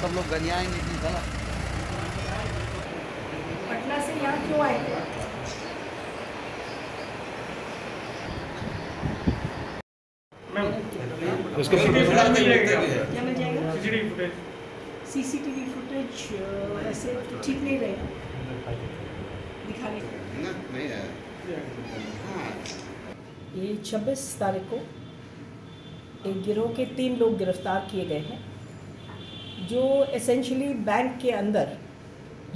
सब लोग गलियाएंगे कि गलत। पटना से यहाँ क्यों आए? उसके क्या मिल जाएगा? सीसीटीवी फुटेज ऐसे ठीक नहीं रहेगा दिखाने का। ये 26 तारीख को एक गिरोह के 3 लोग गिरफ्तार किए गए हैं, जो एसेंशियली बैंक के अंदर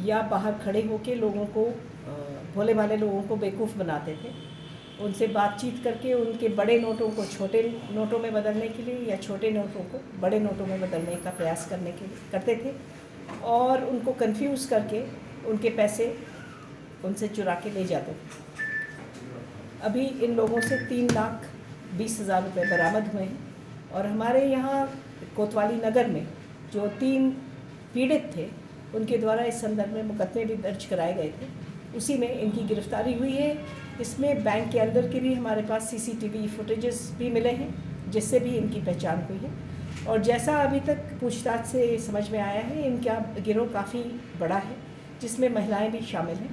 या बाहर खड़े होके लोगों को, भोले भाले लोगों को बेवकूफ़ बनाते थे। उनसे बातचीत करके उनके बड़े नोटों को छोटे नोटों में बदलने के लिए या छोटे नोटों को बड़े नोटों में बदलने का प्रयास करने के लिए करते थे और उनको कंफ्यूज करके उनके पैसे उनसे चुरा के ले जाते थे। अभी इन लोगों से 3,20,000 रुपये बरामद हुए हैं और हमारे यहाँ कोतवाली नगर में जो 3 पीड़ित थे उनके द्वारा इस संदर्भ में मुकदमे भी दर्ज कराए गए थे, उसी में इनकी गिरफ्तारी हुई है। इसमें बैंक के अंदर के भी हमारे पास सीसीटीवी फुटेजेस भी मिले हैं, जिससे भी इनकी पहचान हुई है। और जैसा अभी तक पूछताछ से समझ में आया है, इनका गिरोह काफ़ी बड़ा है जिसमें महिलाएं भी शामिल हैं।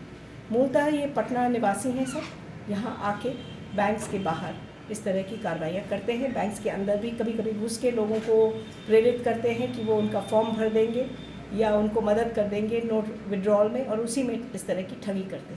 मूलतः ये पटना निवासी हैं, सब यहाँ आके बैंक्स के बाहर इस तरह की कार्रवाइयाँ करते हैं। बैंक्स के अंदर भी कभी कभी घुस के लोगों को प्रेरित करते हैं कि वो उनका फॉर्म भर देंगे या उनको मदद कर देंगे नोट विड्रॉल में, और उसी में इस तरह की ठगी करते हैं।